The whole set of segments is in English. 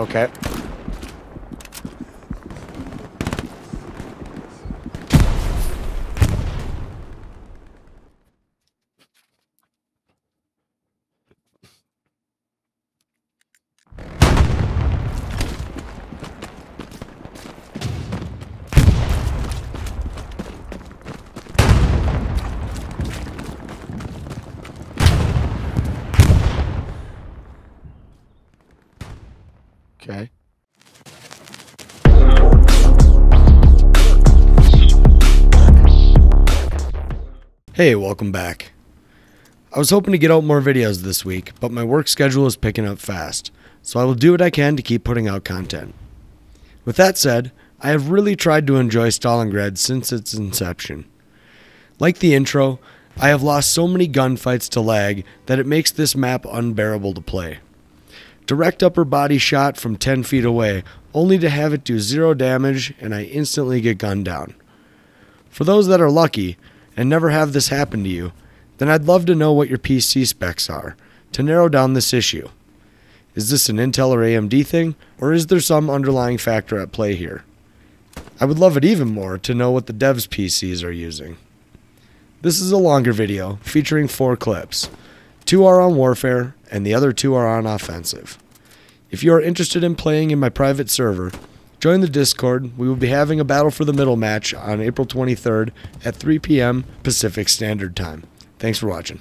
Okay. Okay. Hey, welcome back. I was hoping to get out more videos this week, but my work schedule is picking up fast, so I will do what I can to keep putting out content. With that said, I have really tried to enjoy Stalingrad since its inception. Like the intro, I have lost so many gunfights to lag that it makes this map unbearable to play. Direct upper body shot from 10 feet away, only to have it do 0 damage and I instantly get gunned down. For those that are lucky and never have this happen to you, then I'd love to know what your PC specs are to narrow down this issue. Is this an Intel or AMD thing, or is there some underlying factor at play here? I would love it even more to know what the devs' PCs are using. This is a longer video featuring 4 clips. 2 are on warfare, and the other 2 are on offensive. If you are interested in playing in my private server, join the Discord. We will be having a Battle for the Middle match on April 23rd at 3 p.m. Pacific Standard Time. Thanks for watching.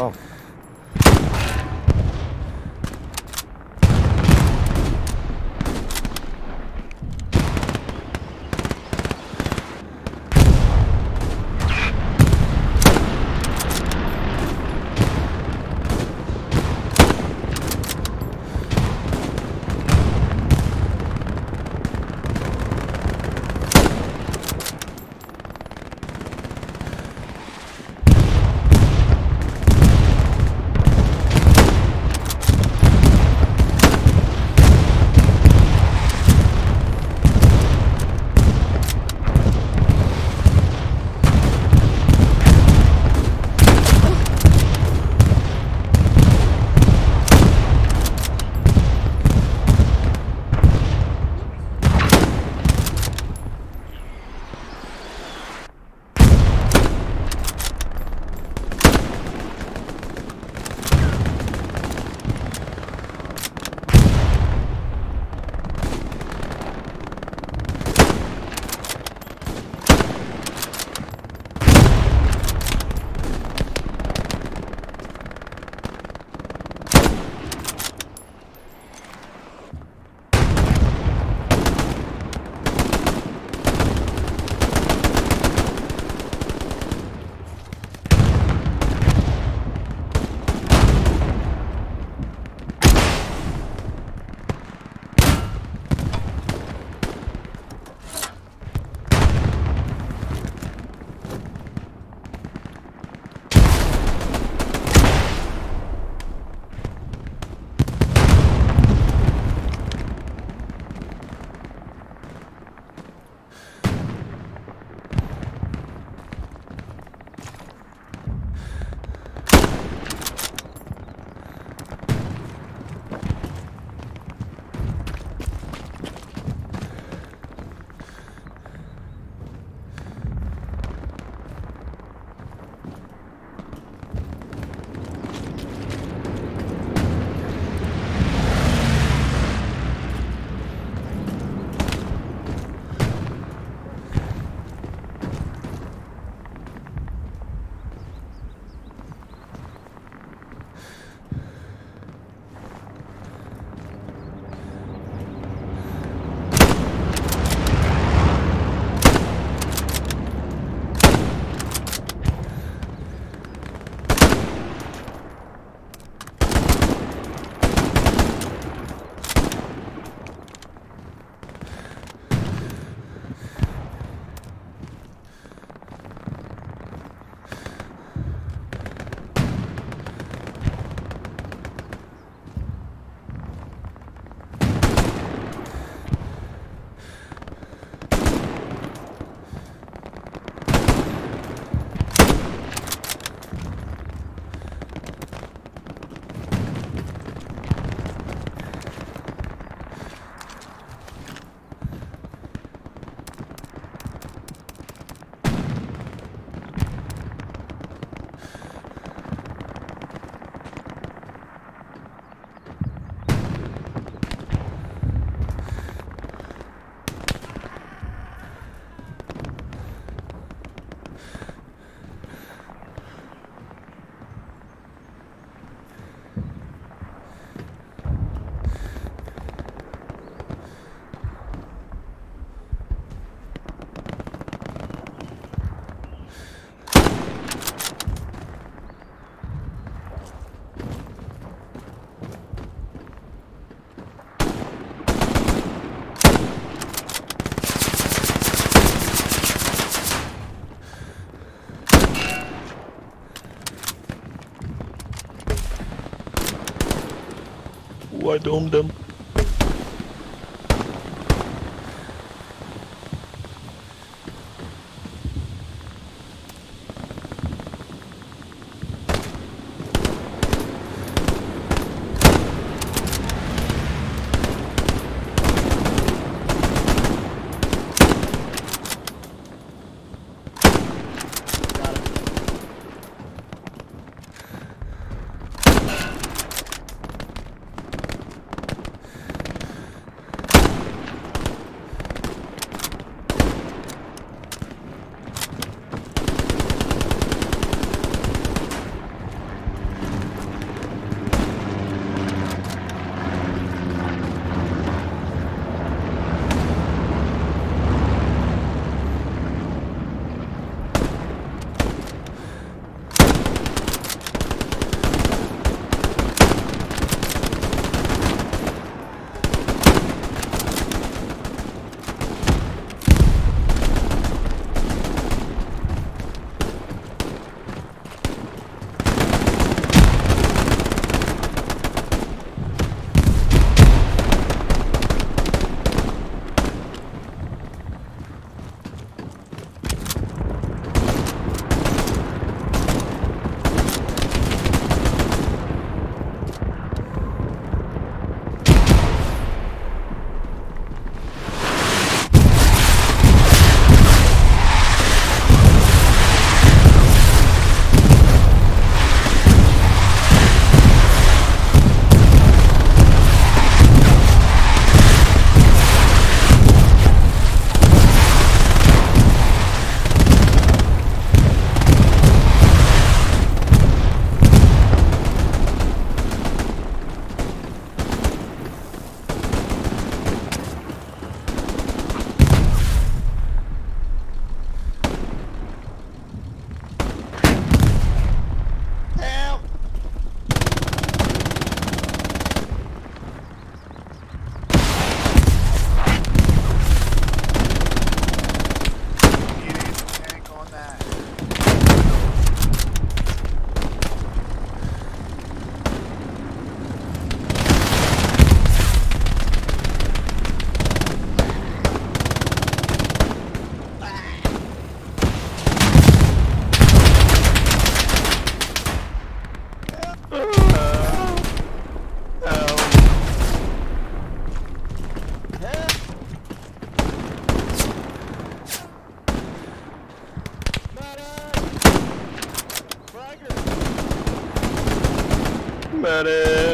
Oh. I domed them. Medic!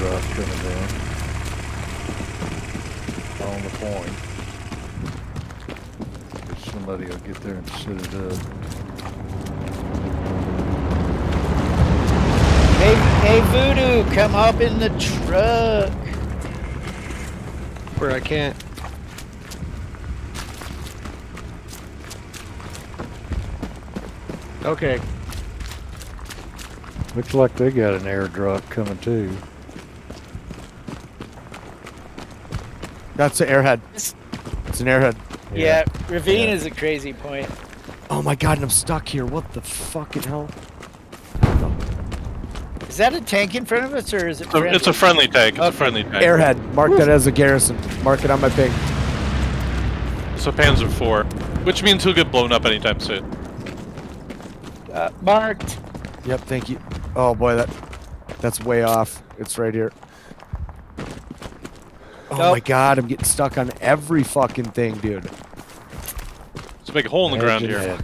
drop coming down on the point. Somebody will get there and set it up. Hey Voodoo, come up in the truck. Where I can't. Okay. Looks like they got an airdrop coming too. That's an airhead. It's an airhead. Yeah, ravine is a crazy point. Oh my god, and I'm stuck here. What the fucking hell? Is that a tank in front of us, or is it friendly? It's a friendly tank. It's a friendly tank. Airhead. Mark that as a garrison. Mark it on my ping. It's a Panzer IV, which means he'll get blown up anytime soon. Marked. Yep, thank you. Oh boy, that's way off. It's right here. Oh my god, I'm getting stuck on every fucking thing, dude. There's a big hole in the ground here.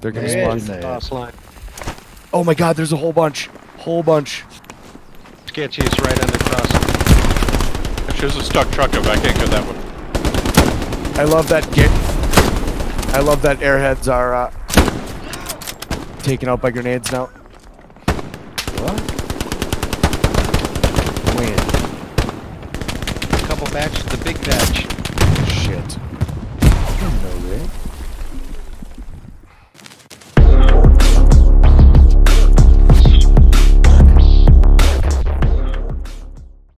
They're gonna spawn. Oh my god, there's a whole bunch. Sketchy is right under cross. There's a stuck truck over. I can't go that way. I love that git. I love that airheads are taken out by grenades now. What? Win. A couple batch, the big batch. Shit.